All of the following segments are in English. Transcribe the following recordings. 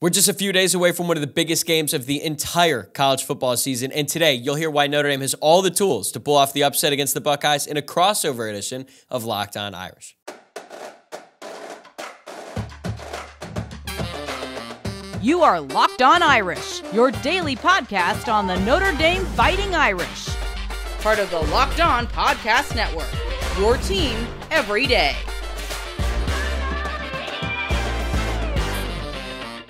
We're just a few days away from one of the biggest games of the entire college football season, and today you'll hear why Notre Dame has all the tools to pull off the upset against the Buckeyes in a crossover edition of Locked On Irish. You are Locked On Irish, your daily podcast on the Notre Dame Fighting Irish. Part of the Locked On Podcast Network, your team every day.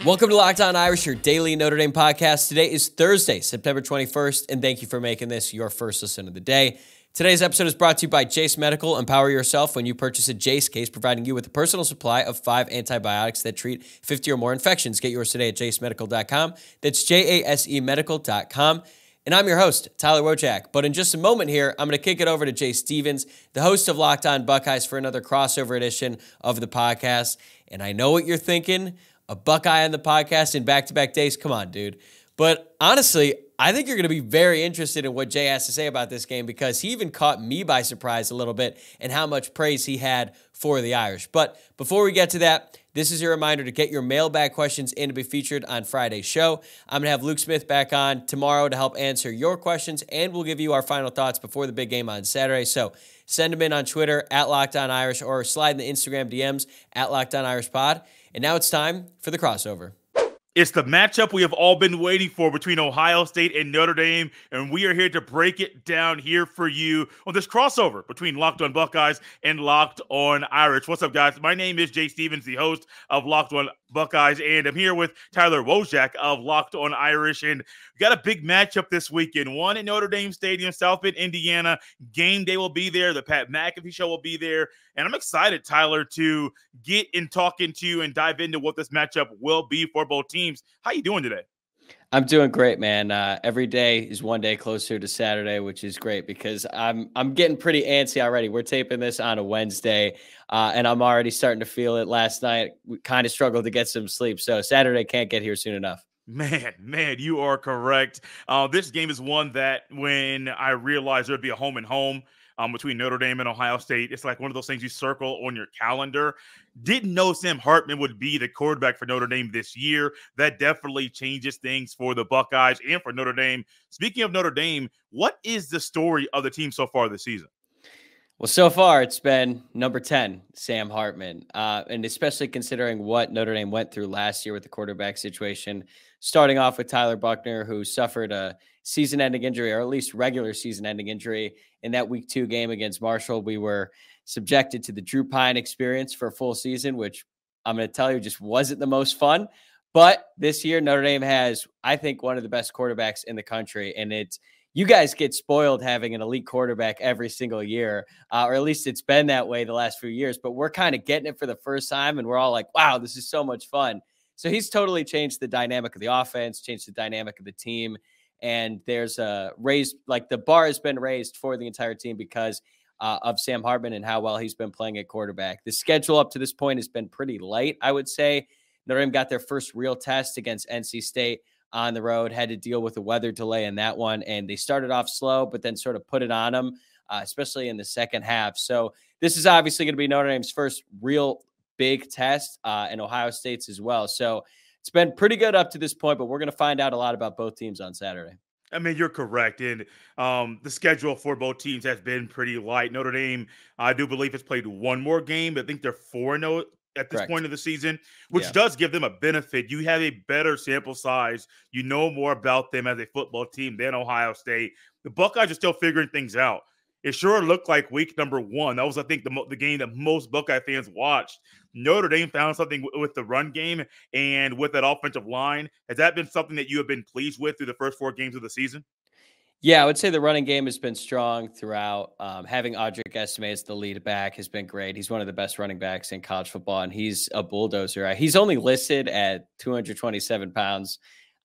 Welcome to Locked On Irish, your daily Notre Dame podcast. Today is Thursday, September 21st, and thank you for making this your first listen of the day. Today's episode is brought to you by Jace Medical. Empower yourself when you purchase a Jace case, providing you with a personal supply of 5 antibiotics that treat 50 or more infections. Get yours today at jacemedical.com. That's JASEmedical.com. And I'm your host, Tyler Wojciak. But in just a moment here, I'm going to kick it over to Jay Stephens, the host of Locked On Buckeyes, for another crossover edition of the podcast. And I know what you're thinking. A Buckeye on the podcast in back-to-back days? Come on, dude. But honestly, I think you're going to be very interested in what Jay has to say about this game because he even caught me by surprise a little bit and how much praise he had for the Irish. But before we get to that, this is your reminder to get your mailbag questions in to be featured on Friday's show. I'm going to have Luke Smith back on tomorrow to help answer your questions, and we'll give you our final thoughts before the big game on Saturday. So send them in on Twitter, at Locked On Irish, or slide in the Instagram DMs, at Locked On Irish Pod. And now it's time for the crossover. It's the matchup we have all been waiting for between Ohio State and Notre Dame, and we are here to break it down here for you on this crossover between Locked On Buckeyes and Locked On Irish. What's up, guys? My name is Jay Stephens, the host of Locked On Buckeyes, and I'm here with Tyler Wojciak of Locked On Irish, and we got a big matchup this weekend. One at Notre Dame Stadium, South Bend, Indiana. Game Day will be there. The Pat McAfee show will be there, and I'm excited, Tyler, to get in talking to you and dive into what this matchup will be for both teams. How you doing today? I'm doing great, man. Every day is one day closer to Saturday, which is great because I'm getting pretty antsy already. We're taping this on a Wednesday, and I'm already starting to feel it. Last night, we kind of struggled to get some sleep, so Saturday can't get here soon enough. Man, you are correct. This game is one that when I realized there'd be a home and home between Notre Dame and Ohio State, it's like one of those things you circle on your calendar. Didn't know Sam Hartman would be the quarterback for Notre Dame this year. That definitely changes things for the Buckeyes and for Notre Dame. Speaking of Notre Dame, what is the story of the team so far this season? Well, so far it's been number 10, Sam Hartman, and especially considering what Notre Dame went through last year with the quarterback situation, starting off with Tyler Buchner, who suffered a season-ending injury, or at least regular season-ending injury. In that Week 2 game against Marshall, we were subjected to the Drew Pine experience for a full season, which I'm going to tell you just wasn't the most fun. But this year, Notre Dame has, I think, one of the best quarterbacks in the country, and it's you guys get spoiled having an elite quarterback every single year, or at least it's been that way the last few years, but we're kind of getting it for the first time, and we're all like, wow, this is so much fun. So he's totally changed the dynamic of the offense, changed the dynamic of the team, and there's a raised, like the bar has been raised for the entire team because of Sam Hartman and how well he's been playing at quarterback. The schedule up to this point has been pretty light, I would say. Notre Dame got their first real test against NC State on the road, had to deal with a weather delay in that one. And they started off slow, but then sort of put it on them, especially in the second half. So this is obviously going to be Notre Dame's first real big test, and Ohio State's as well. So it's been pretty good up to this point, but we're going to find out a lot about both teams on Saturday. I mean, you're correct. And the schedule for both teams has been pretty light. Notre Dame, I do believe, has played one more game. I think they're 4-0. At this point of the season, which does give them a benefit. You have a better sample size. You know more about them as a football team than Ohio State. The Buckeyes are still figuring things out. It sure looked like week number one. That was, I think, the game that most Buckeye fans watched. Notre Dame found something with the run game and with that offensive line. Has that been something that you have been pleased with through the first four games of the season? Yeah, I would say the running game has been strong throughout. Having Audric Estime as the lead back has been great. He's one of the best running backs in college football, and he's a bulldozer. He's only listed at 227 pounds.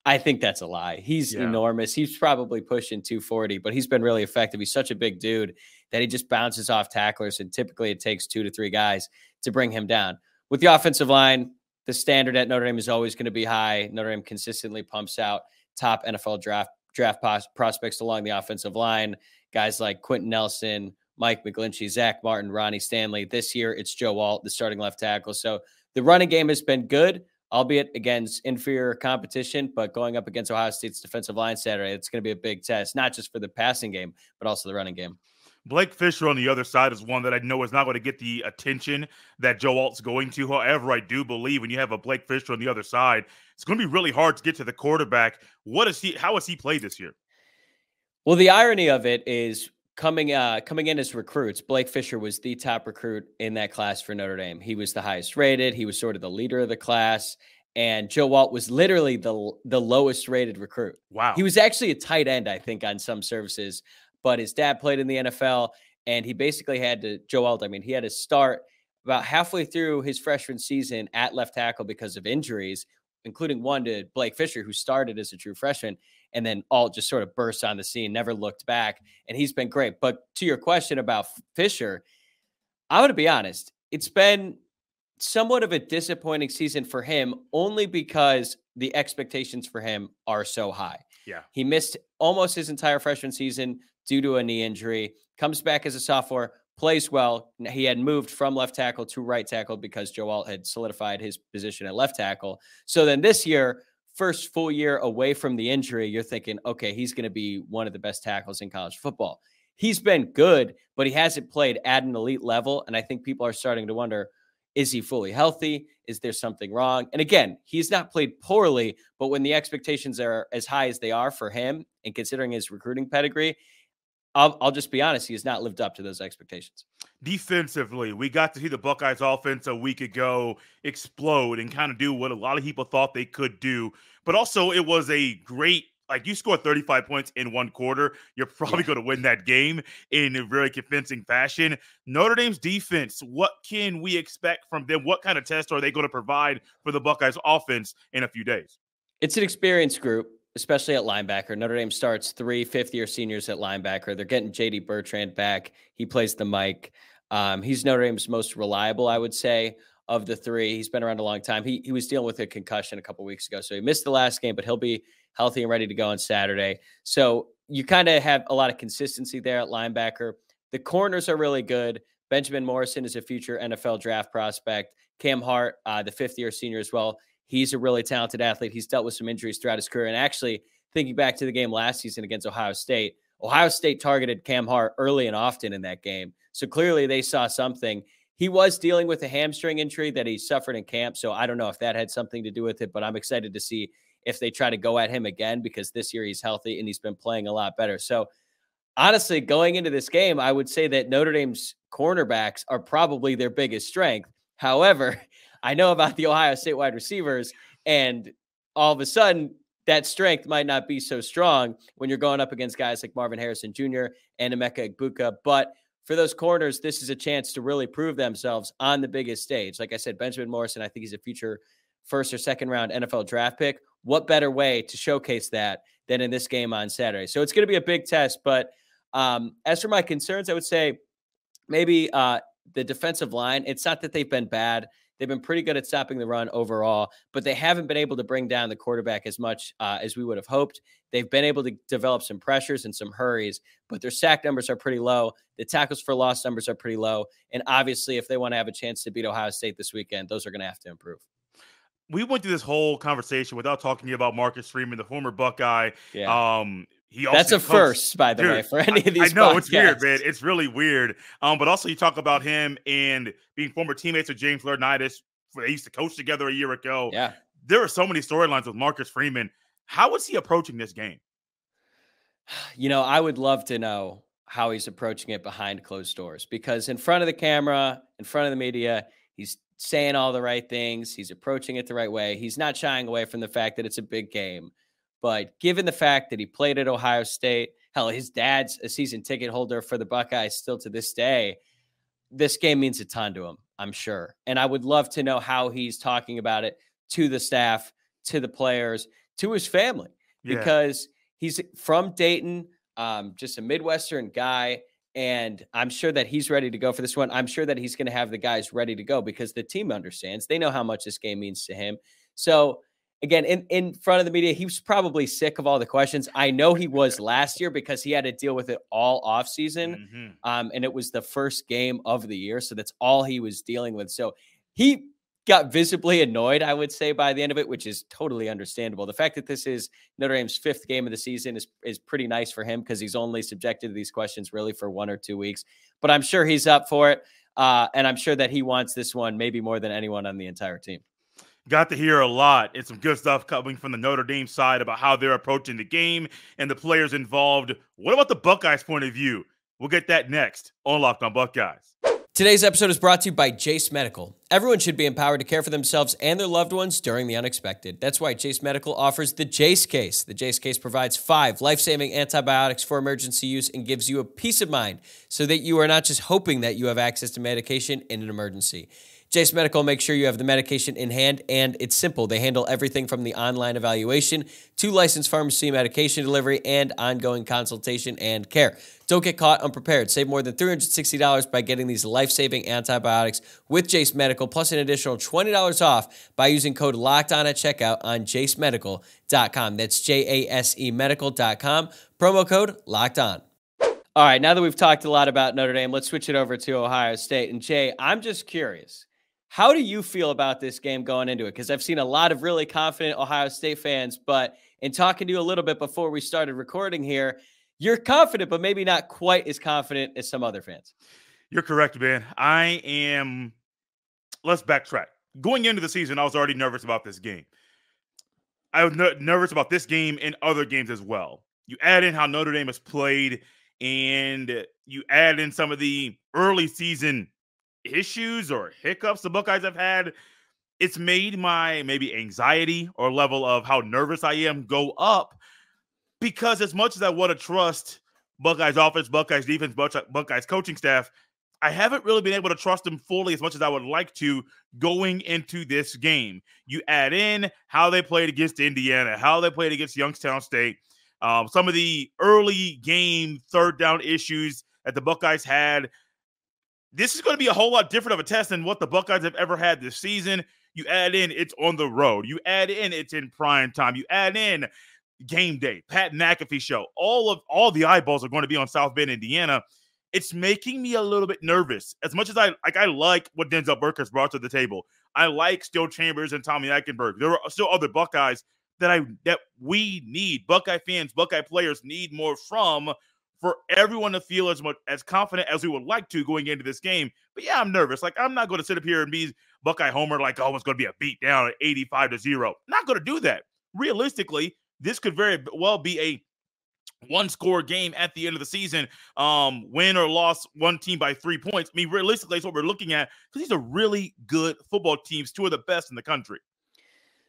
I think that's a lie. He's enormous. He's probably pushing 240, but he's been really effective. He's such a big dude that he just bounces off tacklers, and typically it takes 2 to 3 guys to bring him down. With the offensive line, the standard at Notre Dame is always going to be high. Notre Dame consistently pumps out top NFL draft prospects along the offensive line, guys like Quinton Nelson, Mike McGlinchey, Zach Martin, Ronnie Stanley. This year, it's Joe Alt, the starting left tackle. So the running game has been good. albeit against inferior competition, but going up against Ohio State's defensive line Saturday, it's going to be a big test, not just for the passing game, but also the running game. Blake Fisher on the other side is one that I know is not going to get the attention that Joe Alt's going to. However, I do believe when you have a Blake Fisher on the other side, it's going to be really hard to get to the quarterback. How has he played this year? Well, the irony of it is coming in as recruits, Blake Fisher was the top recruit in that class for Notre Dame. He was the highest rated. He was sort of the leader of the class. And Joe Alt was literally the lowest rated recruit. Wow. He was actually a tight end, I think, on some services. But his dad played in the NFL, and he basically had to, Joe Alt, I mean, he had to start about halfway through his freshman season at left tackle because of injuries, including one to Blake Fisher, who started as a true freshman. And then Alt just sort of burst on the scene, never looked back, and he's been great. But to your question about Fisher, I'm going to be honest. It's been somewhat of a disappointing season for him only because the expectations for him are so high. Yeah. He missed almost his entire freshman season due to a knee injury, comes back as a sophomore, plays well. He had moved from left tackle to right tackle because Joe Alt had solidified his position at left tackle. So then this year, first full year away from the injury, you're thinking, okay, he's going to be one of the best tackles in college football. He's been good, but he hasn't played at an elite level. And I think people are starting to wonder, is he fully healthy? Is there something wrong? And again, he's not played poorly, but when the expectations are as high as they are for him and considering his recruiting pedigree, I'll just be honest, he has not lived up to those expectations. Defensively, we got to see the Buckeyes offense a week ago explode and kind of do what a lot of people thought they could do. But also it was a great, like you scored 35 points in one quarter, you're probably going to win that game in a very convincing fashion. Notre Dame's defense, what can we expect from them? What kind of test are they going to provide for the Buckeyes offense in a few days? It's an experienced group, especially at linebacker. Notre Dame starts 3 fifth-year seniors at linebacker. They're getting J.D. Bertrand back. He plays the Mike. He's Notre Dame's most reliable, I would say, of the three. He's been around a long time. He was dealing with a concussion a couple weeks ago, so he missed the last game, but he'll be healthy and ready to go on Saturday. So you kind of have a lot of consistency there at linebacker. The corners are really good. Benjamin Morrison is a future NFL draft prospect. Cam Hart, the fifth-year senior as well. He's a really talented athlete. He's dealt with some injuries throughout his career. And actually, thinking back to the game last season against Ohio State targeted Cam Hart early and often in that game. So clearly they saw something. He was dealing with a hamstring injury that he suffered in camp. So I don't know if that had something to do with it, but I'm excited to see if they try to go at him again, because this year he's healthy and he's been playing a lot better. So honestly, going into this game, I would say that Notre Dame's cornerbacks are probably their biggest strength. However, I know about the Ohio State wide receivers, and all of a sudden that strength might not be so strong when you're going up against guys like Marvin Harrison Jr. and Emeka Egbuka. But for those corners, this is a chance to really prove themselves on the biggest stage. Like I said, Benjamin Morrison, I think he's a future first or second round NFL draft pick. What better way to showcase that than in this game on Saturday? So it's going to be a big test. But as for my concerns, I would say maybe the defensive line. It's not that they've been bad. They've been pretty good at stopping the run overall, but they haven't been able to bring down the quarterback as much as we would have hoped. They've been able to develop some pressures and some hurries, but their sack numbers are pretty low. The tackles for loss numbers are pretty low. And obviously, if they want to have a chance to beat Ohio State this weekend, those are going to have to improve. We went through this whole conversation without talking to you about Marcus Freeman, the former Buckeye. Yeah. That's a first, by the way, for any of these podcasts. I know, it's weird, man. It's really weird. But also you talk about him and being former teammates of James Laurinaitis. They used to coach together a year ago. Yeah. There are so many storylines with Marcus Freeman. How is he approaching this game? You know, I would love to know how he's approaching it behind closed doors, because in front of the camera, in front of the media, he's saying all the right things. He's approaching it the right way. He's not shying away from the fact that it's a big game. But given the fact that he played at Ohio State, hell, his dad's a season ticket holder for the Buckeyes still to this day, this game means a ton to him, I'm sure. And I would love to know how he's talking about it to the staff, to the players, to his family, because he's from Dayton, just a Midwestern guy. And I'm sure that he's ready to go for this one. I'm sure that he's going to have the guys ready to go because the team understands. They know how much this game means to him. So again, in front of the media, he was probably sick of all the questions. I know he was last year because he had to deal with it all offseason, and it was the first game of the year, so that's all he was dealing with. So he got visibly annoyed, I would say, by the end of it, which is totally understandable. The fact that this is Notre Dame's fifth game of the season is pretty nice for him because he's only subjected to these questions really for 1 or 2 weeks. But I'm sure he's up for it, and I'm sure that he wants this one maybe more than anyone on the entire team. Got to hear a lot. It's some good stuff coming from the Notre Dame side about how they're approaching the game and the players involved. What about the Buckeyes' point of view? We'll get that next on Locked On Buckeyes. Today's episode is brought to you by Jace Medical. Everyone should be empowered to care for themselves and their loved ones during the unexpected. That's why Jace Medical offers the Jace Case. The Jace Case provides 5 life-saving antibiotics for emergency use and gives you a peace of mind so that you are not just hoping that you have access to medication in an emergency. Jace Medical makes sure you have the medication in hand, and it's simple. They handle everything from the online evaluation to licensed pharmacy medication delivery and ongoing consultation and care. Don't get caught unprepared. Save more than $360 by getting these life-saving antibiotics with Jace Medical, plus an additional $20 off by using code LOCKEDON at checkout on jacemedical.com. That's JASEmedical.com. Promo code LOCKEDON. All right, now that we've talked a lot about Notre Dame, let's switch it over to Ohio State. And, Jay, I'm just curious. How do you feel about this game going into it? Because I've seen a lot of really confident Ohio State fans, but in talking to you a little bit before we started recording here, you're confident, but maybe not quite as confident as some other fans. You're correct, man. I am. Let's backtrack. Going into the season, I was already nervous about this game. I was nervous about this game and other games as well. You add in how Notre Dame has played, and you add in some of the early season issues or hiccups the Buckeyes have had, it's made my maybe anxiety or level of how nervous I am go up, because as much as I want to trust Buckeyes offense, Buckeyes defense, Buckeyes coaching staff, I haven't really been able to trust them fully as much as I would like to going into this game. You add in how they played against Indiana, how they played against Youngstown State, some of the early game third down issues that the Buckeyes had. This is going to be a whole lot different of a test than what the Buckeyes have ever had this season. You add in it's on the road. You add in it's in prime time. You add in Game Day, Pat McAfee show. All the eyeballs are going to be on South Bend, Indiana. It's making me a little bit nervous. As much as I like what Denzel Burke has brought to the table. I like Still Chambers and Tommy Eichenberg. There are still other Buckeyes that we need. Buckeye fans, Buckeye players need more from. For everyone to feel as confident as we would like to going into this game. But yeah, I'm nervous. Like, I'm not going to sit up here and be Buckeye Homer like, oh, it's going to be a beat down at 85-0. Not going to do that. Realistically, this could very well be a one-score game at the end of the season. Win or loss one team by 3 points. I mean, realistically, that's what we're looking at, because these are really good football teams, two of the best in the country.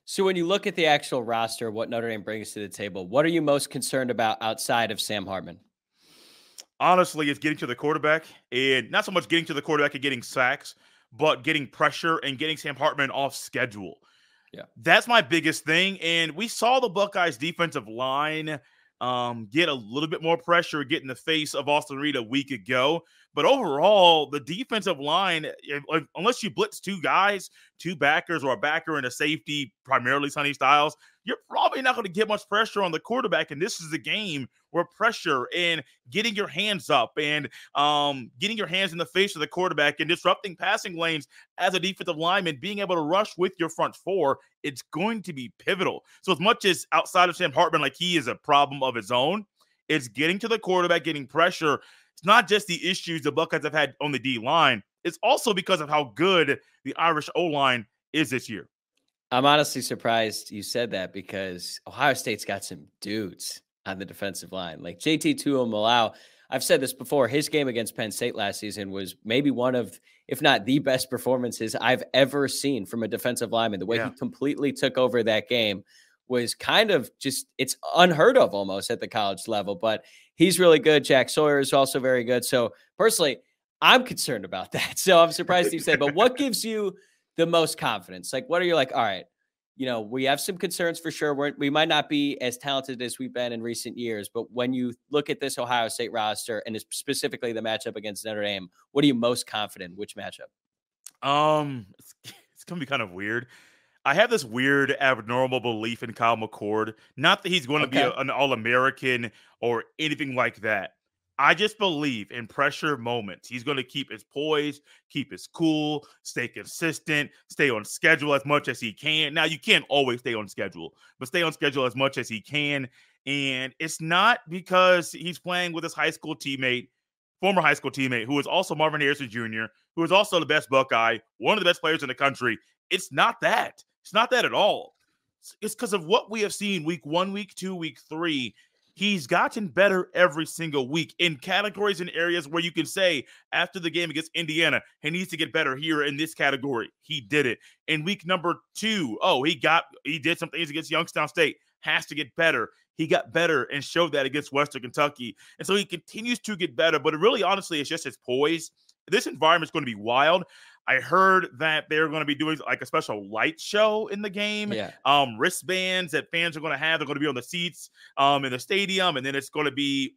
So when you look at the actual roster, what Notre Dame brings to the table, what are you most concerned about outside of Sam Hartman? Honestly, it's getting to the quarterback, and not so much getting to the quarterback and getting sacks, but getting pressure and getting Sam Hartman off schedule. Yeah, that's my biggest thing. And we saw the Buckeyes defensive line get a little bit more pressure, get in the face of Austin Reed a week ago. But overall, the defensive line, unless you blitz two guys, two backers, or a backer and a safety, primarily Sonny Styles, you're probably not going to get much pressure on the quarterback. And this is a game where pressure and getting your hands up and getting your hands in the face of the quarterback and disrupting passing lanes as a defensive lineman, being able to rush with your front four, it's going to be pivotal. So as much as outside of Sam Hartman, like, he is a problem of his own, it's getting to the quarterback, getting pressure. It's not just the issues the Buckeyes have had on the D-line. It's also because of how good the Irish O-line is this year. I'm honestly surprised you said that, because Ohio State's got some dudes on the defensive line. Like JT Tuiomala, I've said this before, his game against Penn State last season was maybe one of, if not the best performances I've ever seen from a defensive lineman. The way he completely took over that game was kind of just, it's unheard of almost at the college level, but he's really good. Jack Sawyer is also very good. So personally, I'm concerned about that. So I'm surprised you said, but what gives you the most confidence? Like, what are you like, all right, you know, we have some concerns for sure. We might not be as talented as we've been in recent years, but when you look at this Ohio State roster and specifically the matchup against Notre Dame, what are you most confident? Which matchup? It's going to be kind of weird. I have this weird, abnormal belief in Kyle McCord. Not that he's going to be an All-American or anything like that, I just believe in pressure moments, he's going to keep his poise, keep his cool, stay consistent, stay on schedule as much as he can. Now, you can't always stay on schedule, but stay on schedule as much as he can. And it's not because he's playing with his high school teammate, former high school teammate, who is also Marvin Harrison Jr., who is also the best Buckeye, one of the best players in the country. It's not that. It's not that at all. It's because of what we have seen week 1, week 2, week 3. He's gotten better every single week in categories and areas where you can say after the game against Indiana, he needs to get better here in this category. He did it. In week 2, he did some things against Youngstown State. Has to get better. He got better and showed that against Western Kentucky. And so he continues to get better, but it really, honestly, it's just his poise. This environment is going to be wild. I heard that they're going to be doing like a special light show in the game. Yeah. Wristbands that fans are going to have. They're going to be on the seats in the stadium. And then it's going to be,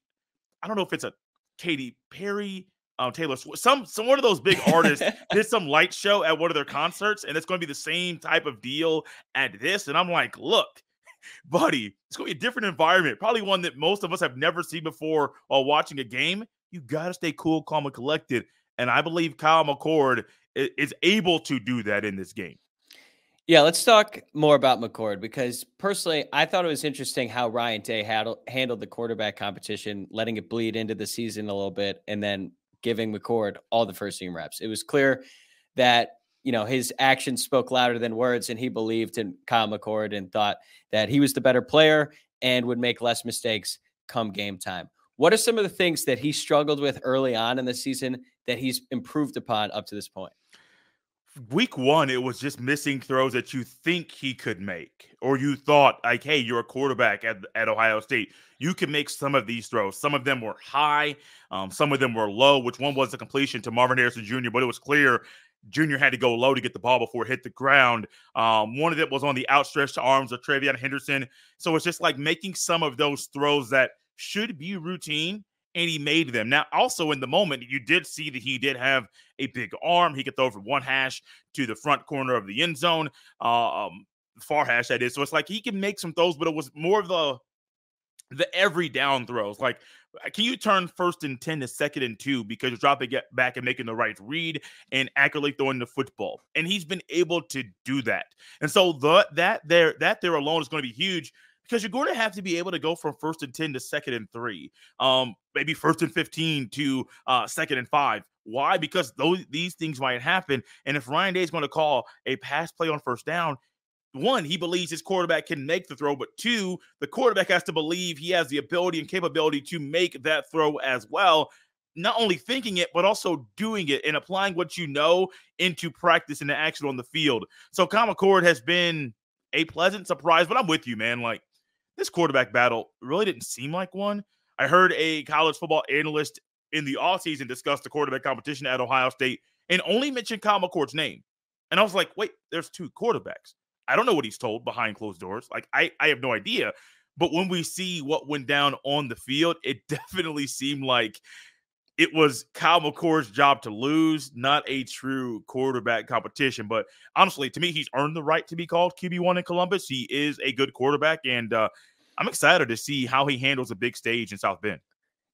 I don't know if it's a Katy Perry, Taylor Swift, some one of those big artists did some light show at one of their concerts. And it's going to be the same type of deal at this. And I'm like, look, buddy, it's going to be a different environment. Probably one that most of us have never seen before while watching a game. You got to stay cool, calm, and collected. And I believe Kyle McCord is able to do that in this game. Yeah, let's talk more about McCord, because personally, I thought it was interesting how Ryan Day handled the quarterback competition, letting it bleed into the season a little bit, and then giving McCord all the first-team reps. It was clear that, you know, his actions spoke louder than words, and he believed in Kyle McCord and thought that he was the better player and would make less mistakes come game time. What are some of the things that he struggled with early on in the season that he's improved upon up to this point? Week 1, it was just missing throws that you think he could make, or you thought, like, hey, you're a quarterback at Ohio State. You can make some of these throws. Some of them were high. Some of them were low, which one was the completion to Marvin Harrison Jr., but it was clear Jr. had to go low to get the ball before it hit the ground. One of them was on the outstretched arms of Trevion Henderson. So it's just like making some of those throws that should be routine, and he made them. Now, also in the moment, you did see that he did have a big arm. He could throw from one hash to the front corner of the end zone, far hash, that is. So it's like he can make some throws, but it was more of the every down throws. Like, can you turn 1st and 10 to 2nd and 2 because you're dropping back and making the right read and accurately throwing the football? And he's been able to do that. And so that there alone is going to be huge, because you're going to have to be able to go from 1st and 10 to 2nd and 3, maybe 1st and 15 to 2nd and 5. Why? Because these things might happen. And if Ryan Day is going to call a pass play on 1st down, 1, he believes his quarterback can make the throw, but 2, the quarterback has to believe he has the ability and capability to make that throw as well. Not only thinking it, but also doing it and applying what you know into practice and the action on the field. So Kyle McCord has been a pleasant surprise, but I'm with you, man. Like, this quarterback battle really didn't seem like one. I heard a college football analyst in the offseason discuss the quarterback competition at Ohio State and only mentioned Kyle McCord's name. And I was like, wait, there's 2 quarterbacks. I don't know what he's told behind closed doors. Like, I have no idea. But when we see what went down on the field, it definitely seemed like it was Kyle McCord's job to lose, not a true quarterback competition. But honestly, to me, he's earned the right to be called QB1 in Columbus. He is a good quarterback, and I'm excited to see how he handles a big stage in South Bend.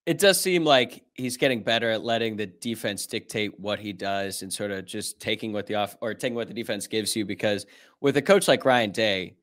It does seem like he's getting better at letting the defense dictate what he does and sort of just taking what the defense gives you, because with a coach like Ryan Day,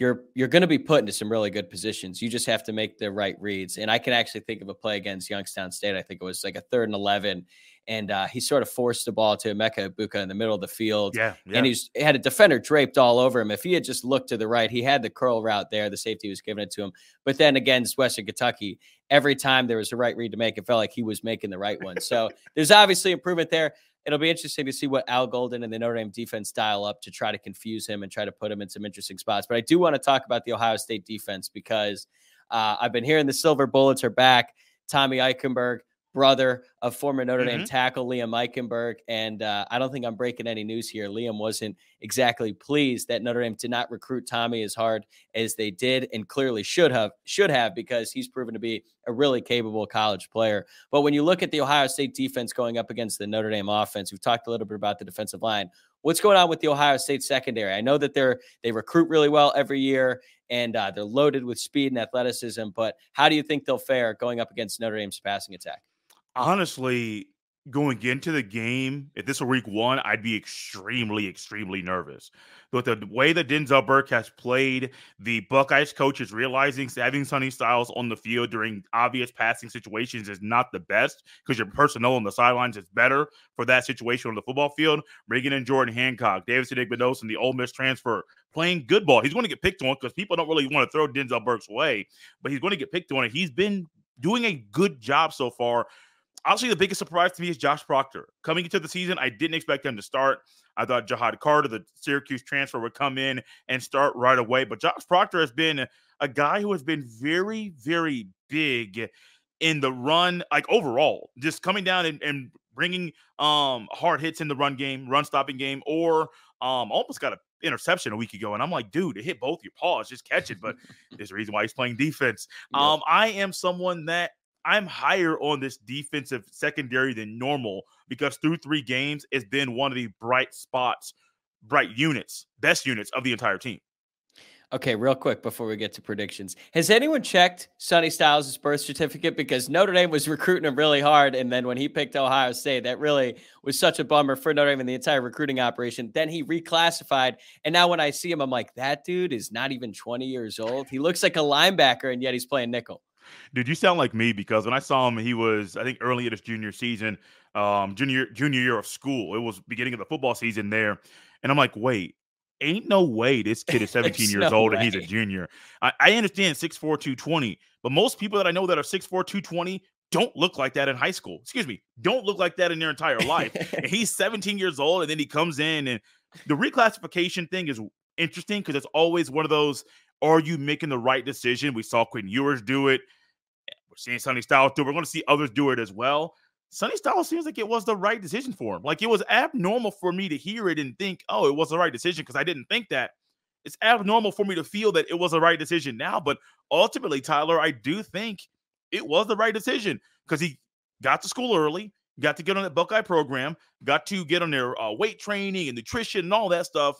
you're going to be put into some really good positions. You just have to make the right reads. And I can actually think of a play against Youngstown State. I think it was like a 3rd and 11, and he sort of forced the ball to Emeka Egbuka in the middle of the field. Yeah. And he had a defender draped all over him. If he had just looked to the right, he had the curl route there. The safety was giving it to him. But then against Western Kentucky, every time there was a right read to make, it felt like he was making the right one. So there's obviously improvement there. It'll be interesting to see what Al Golden and the Notre Dame defense dial up to try to confuse him and try to put him in some interesting spots. But I do want to talk about the Ohio State defense, because I've been hearing the silver bullets are back. Tommy Eichenberg, brother of former Notre Dame tackle Liam Eichenberg. And I don't think I'm breaking any news here. Liam wasn't exactly pleased that Notre Dame did not recruit Tommy as hard as they did, and clearly should have, because he's proven to be a really capable college player. But when you look at the Ohio State defense going up against the Notre Dame offense, we've talked a little bit about the defensive line. what's going on with the Ohio State secondary? I know that they recruit really well every year, and they're loaded with speed and athleticism, but how do you think they'll fare going up against Notre Dame's passing attack? Honestly, going into the game, if this were week one, I'd be extremely, extremely nervous. But the way that Denzel Burke has played, the Buckeyes coach is realizing having Sonny Styles on the field during obvious passing situations is not the best, because your personnel on the sidelines is better for that situation on the football field. Reagan and Jordan Hancock, Davis and Igbenos, and the Ole Miss transfer, playing good ball. He's going to get picked on because people don't really want to throw Denzel Burke's way, but he's going to get picked on, and he's been doing a good job so far. Honestly, the biggest surprise to me is Josh Proctor. Coming into the season, I didn't expect him to start. I thought Jahad Carter, the Syracuse transfer, would come in and start right away. But Josh Proctor has been a guy who has been very, very big in the run, like overall, just coming down and bringing hard hits in the run game, run-stopping game, or almost got an interception a week ago. And I'm like, dude, it hit both your paws. Just catch it. But there's a reason why he's playing defense. Yeah. I am someone that I'm higher on this defensive secondary than normal, because through 3 games, it's been one of the best units of the entire team. Okay, real quick before we get to predictions. Has anyone checked Sonny Styles' birth certificate? Because Notre Dame was recruiting him really hard, and then when he picked Ohio State, that really was such a bummer for Notre Dame and the entire recruiting operation. Then he reclassified, and now when I see him, I'm like, that dude is not even 20 years old. He looks like a linebacker, and yet he's playing nickel. Dude, you sound like me, because when I saw him, he was, I think, early in his junior season, junior year of school. It was beginning of the football season there. And I'm like, wait, ain't no way this kid is 17 years old and he's a junior. I understand 6'4", 220, but most people that I know that are 6'4", 220 don't look like that in high school. Excuse me, don't look like that in their entire life. And he's 17 years old, and then he comes in. And the reclassification thing is interesting, because it's always one of those, are you making the right decision? We saw Quinn Ewers do it. Seeing Sonny Styles do it. We're going to see others do it as well. Sonny Styles seems like it was the right decision for him. Like, it was abnormal for me to hear it and think, oh, it was the right decision, because I didn't think that. It's abnormal for me to feel that it was the right decision now. But ultimately, Tyler, I do think it was the right decision, because he got to school early, got to get on that Buckeye program, got to get on their weight training and nutrition and all that stuff.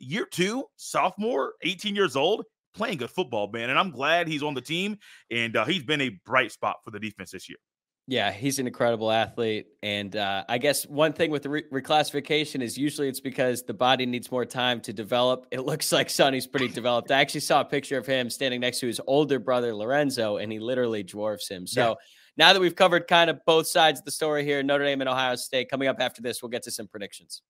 Year 2, sophomore, 18 years old. Playing good football, man, and I'm glad he's on the team, and he's been a bright spot for the defense this year. Yeah, he's an incredible athlete, and I guess one thing with the reclassification is usually it's because the body needs more time to develop. It looks like Sonny's pretty developed. I actually saw a picture of him standing next to his older brother, Lorenzo, and he literally dwarfs him. So yeah. Now that we've covered kind of both sides of the story here, Notre Dame and Ohio State, coming up after this, we'll get to some predictions.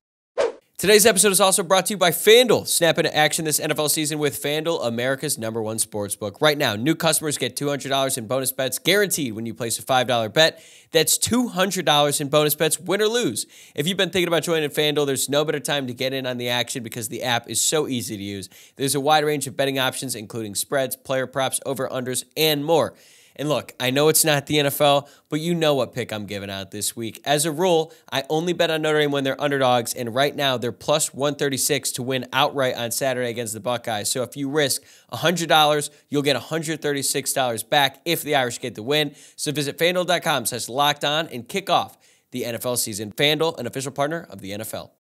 Today's episode is also brought to you by FanDuel. Snap into action this NFL season with FanDuel, America's #1 sportsbook. Right now, new customers get $200 in bonus bets guaranteed when you place a $5 bet. That's $200 in bonus bets, win or lose. If you've been thinking about joining FanDuel, there's no better time to get in on the action, because the app is so easy to use. There's a wide range of betting options, including spreads, player props, over-unders, and more. And look, I know it's not the NFL, but you know what pick I'm giving out this week. As a rule, I only bet on Notre Dame when they're underdogs, and right now they're plus 136 to win outright on Saturday against the Buckeyes. So if you risk $100, you'll get $136 back if the Irish get the win. So visit FanDuel.com/LockedOn and kick off the NFL season. FanDuel, an official partner of the NFL.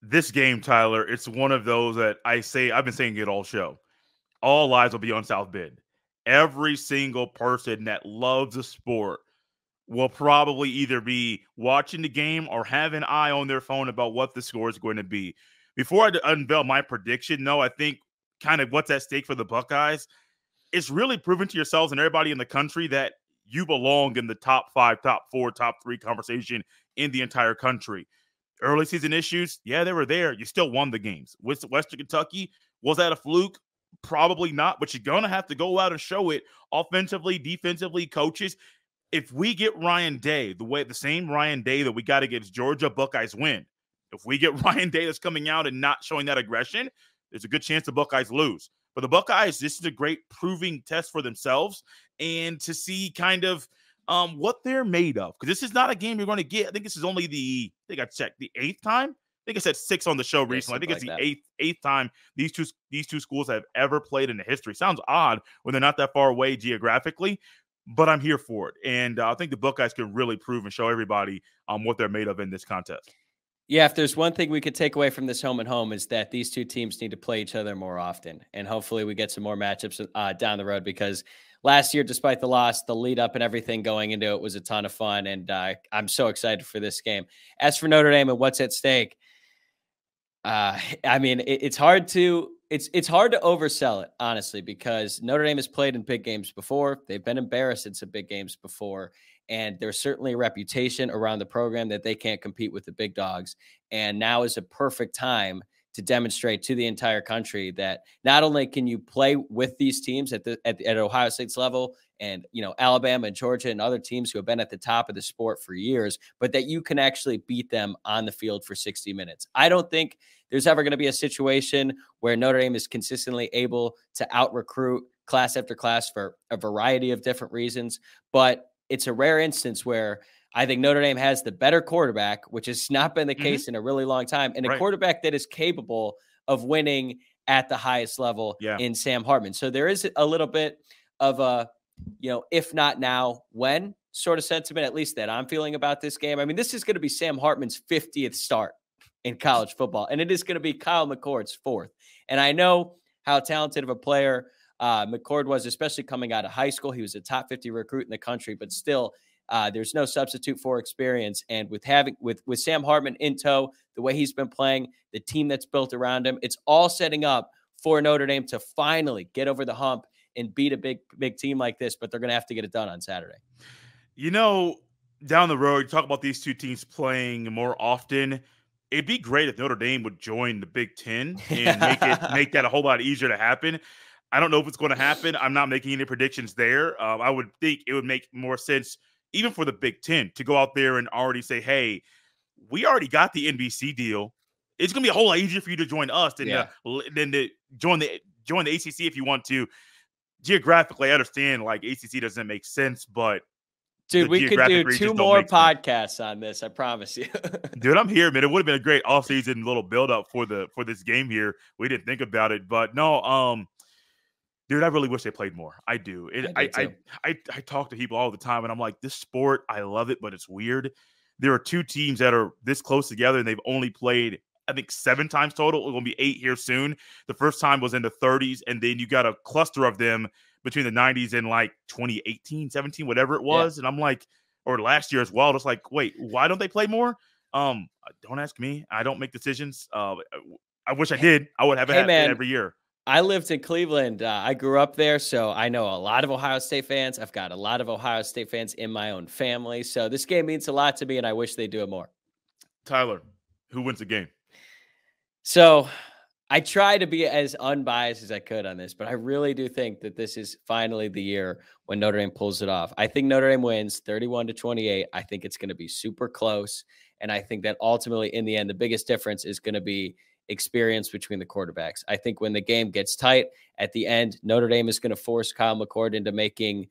This game, Tyler, it's one of those that I've been saying it all show. All eyes will be on South Bend. Every single person that loves the sport will probably either be watching the game or have an eye on their phone about what the score is going to be. Before I unveil my prediction, though, I think kind of what's at stake for the Buckeyes, it's really proving to yourselves and everybody in the country that you belong in the top 5, top 4, top 3 conversation in the entire country. Early season issues, yeah, they were there. You still won the games. Western Kentucky, was that a fluke? Probably not, but you're going to have to go out and show it offensively, defensively, coaches. If we get Ryan Day, the same Ryan Day that we got against Georgia, Buckeyes win. If we get Ryan Day that's coming out and not showing that aggression, there's a good chance the Buckeyes lose. But the Buckeyes, this is a great proving test for themselves and to see kind of what they're made of. Because this is not a game you're going to get. I think this is only the 8th time. I think I said 6 on the show recently. I think it's like the eighth time these two schools have ever played in the history. Sounds odd when they're not that far away geographically, but I'm here for it. And I think the Buckeyes can really prove and show everybody what they're made of in this contest. Yeah, if there's one thing we could take away from this home and home is that these two teams need to play each other more often. And hopefully we get some more matchups down the road, because last year, despite the loss, the lead up and everything going into it was a ton of fun. And I'm so excited for this game. As for Notre Dame and what's at stake, I mean, it's hard to oversell it, honestly, because Notre Dame has played in big games before. They've been embarrassed in some big games before. And there's certainly a reputation around the program that they can't compete with the big dogs. And now is a perfect time to demonstrate to the entire country that not only can you play with these teams at Ohio State's level and, you know, Alabama and Georgia and other teams who have been at the top of the sport for years, but that you can actually beat them on the field for 60 minutes. I don't think there's ever going to be a situation where Notre Dame is consistently able to out-recruit class after class for a variety of different reasons, but it's a rare instance where I think Notre Dame has the better quarterback, which has not been the case in a really long time, and a quarterback that is capable of winning at the highest level in Sam Hartman. So there is a little bit of a, you know, if not now, when sort of sentiment, at least that I'm feeling about this game. I mean, this is going to be Sam Hartman's 50th start in college football, and it is going to be Kyle McCord's 4th. And I know how talented of a player McCord was, especially coming out of high school. He was a top 50 recruit in the country, but still there's no substitute for experience. And with Sam Hartman in tow, the way he's been playing, the team that's built around him, it's all setting up for Notre Dame to finally get over the hump and beat a big team like this, but they're going to have to get it done on Saturday. You know, down the road, talk about these two teams playing more often. It'd be great if Notre Dame would join the Big Ten and make that a whole lot easier to happen. I don't know if it's going to happen. I'm not making any predictions there. I would think it would make more sense, even for the Big Ten, to go out there and already say, hey, we already got the NBC deal. It's going to be a whole lot easier for you to join us than to join the ACC if you want to. Geographically, I understand, like, ACC doesn't make sense, but dude, we could do 2 more podcasts on this. I promise you. Dude, I'm here, man. It would have been a great offseason little buildup for this game here. We didn't think about it, but no, dude, I really wish they played more. I do. I talk to people all the time, and I'm like, this sport, I love it, but it's weird. There are 2 teams that are this close together, and they've only played, I think, 7 times total. It's going to be 8 here soon. The first time was in the 30s, and then you got a cluster of them between the 90s and like 2018, 17, whatever it was. Yeah. And I'm like, or last year as well, just like, wait, why don't they play more? Don't ask me. I don't make decisions. I wish I did. I would have it happen every year. I lived in Cleveland. I grew up there, so I know a lot of Ohio State fans. I've got a lot of Ohio State fans in my own family. So this game means a lot to me, and I wish they do it more. Tyler, who wins the game? So I try to be as unbiased as I could on this, but I really do think that this is finally the year when Notre Dame pulls it off. I think Notre Dame wins 31-28. I think it's going to be super close, and I think that ultimately, in the end, the biggest difference is going to be experience between the quarterbacks. I think when the game gets tight at the end, Notre Dame is going to force Kyle McCord into making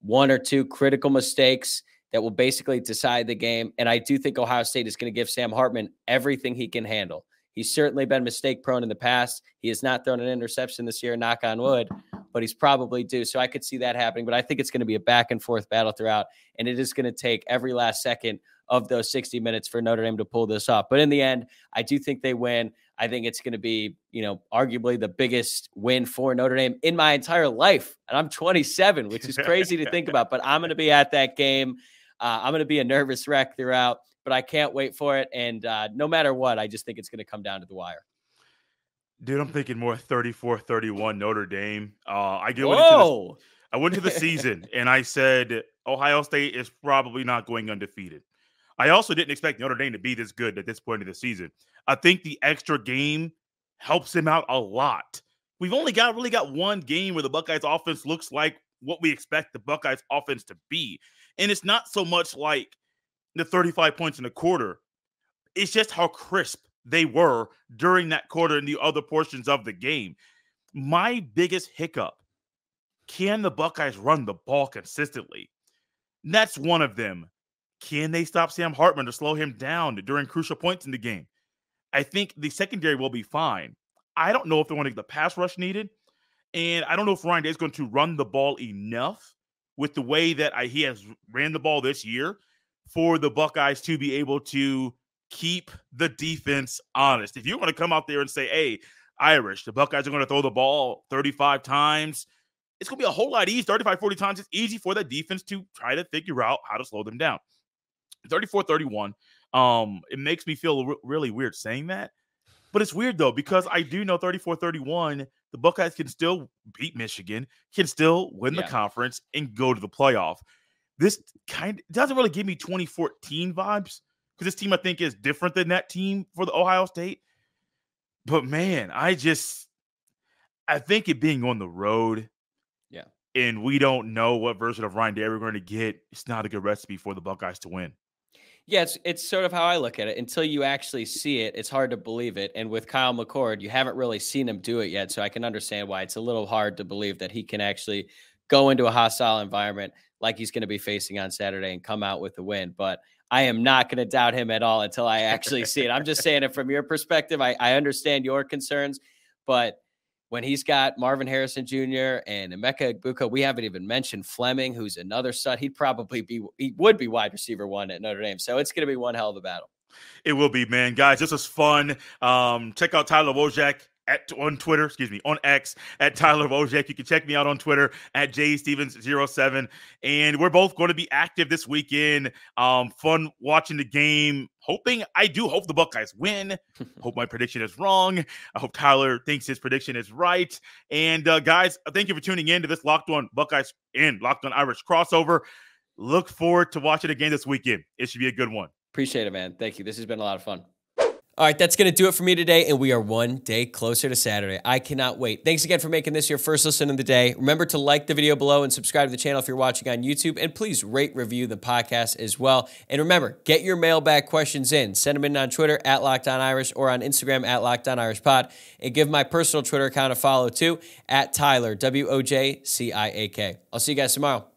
1 or 2 critical mistakes that will basically decide the game. And I do think Ohio State is going to give Sam Hartman everything he can handle. He's certainly been mistake-prone in the past. He has not thrown an interception this year, knock on wood, but he's probably due. So I could see that happening, but I think it's going to be a back-and-forth battle throughout, and it is going to take every last second of those 60 minutes for Notre Dame to pull this off. But in the end, I do think they win. I think it's going to be, you know, arguably the biggest win for Notre Dame in my entire life. And I'm 27, which is crazy to think about, but I'm going to be at that game. I'm going to be a nervous wreck throughout, but I can't wait for it. And no matter what, I just think it's going to come down to the wire. Dude, I'm thinking more 34-31 Notre Dame. I went into the season and I said, Ohio State is probably not going undefeated. I also didn't expect Notre Dame to be this good at this point of the season. I think the extra game helps them out a lot. We've only got 1 game where the Buckeyes offense looks like what we expect the Buckeyes offense to be. And it's not so much like the 35 points in a quarter. It's just how crisp they were during that quarter and the other portions of the game. My biggest hiccup, can the Buckeyes run the ball consistently? That's one of them. Can they stop Sam Hartman to slow him down during crucial points in the game? I think the secondary will be fine. I don't know if they want to get the pass rush needed, and I don't know if Ryan Day is going to run the ball enough with the way that he has ran the ball this year for the Buckeyes to be able to keep the defense honest. If you want to come out there and say, hey, Irish, the Buckeyes are going to throw the ball 35 times, it's going to be a whole lot easier. 35, 40 times, it's easy for the defense to try to figure out how to slow them down. 34-31. It makes me feel really weird saying that. But it's weird, though, because I do know 34-31, the Buckeyes can still beat Michigan, can still win the conference, and go to the playoff. This kind of doesn't really give me 2014 vibes, because this team, I think, is different than that team for the Ohio State. But, man, I think it being on the road, and we don't know what version of Ryan Day we're going to get, it's not a good recipe for the Buckeyes to win. Yeah, it's sort of how I look at it. Until you actually see it, it's hard to believe it. And with Kyle McCord, you haven't really seen him do it yet, so I can understand why it's a little hard to believe that he can actually go into a hostile environment like he's going to be facing on Saturday and come out with the win. But I am not going to doubt him at all until I actually see it. I'm just saying it from your perspective. I understand your concerns, but when he's got Marvin Harrison Jr. and Emeka Egbuka, we haven't even mentioned Fleming, who's another stud. He would be wide receiver one at Notre Dame. So it's going to be one hell of a battle. It will be, man. Guys, this was fun. Check out Tyler Wojciak on Twitter, on X at Tyler Wojciak. You can check me out on Twitter at Jay Stephens 07. And we're both going to be active this weekend. Fun watching the game. I hope the Buckeyes win. Hope my prediction is wrong. I hope Tyler thinks his prediction is right. And guys, thank you for tuning in to this Locked On Buckeyes and Locked On Irish crossover. Look forward to watching the game this weekend. It should be a good one. Appreciate it, man. Thank you. This has been a lot of fun. All right, that's going to do it for me today, and we are one day closer to Saturday. I cannot wait. Thanks again for making this your first listen of the day. Remember to like the video below and subscribe to the channel if you're watching on YouTube, and please rate, review the podcast as well. And remember, get your mailbag questions in. Send them in on Twitter at LockedOnIrish or on Instagram at LockedOnIrishPod, and give my personal Twitter account a follow too, at Tyler, W-O-J-C-I-A-K. I'll see you guys tomorrow.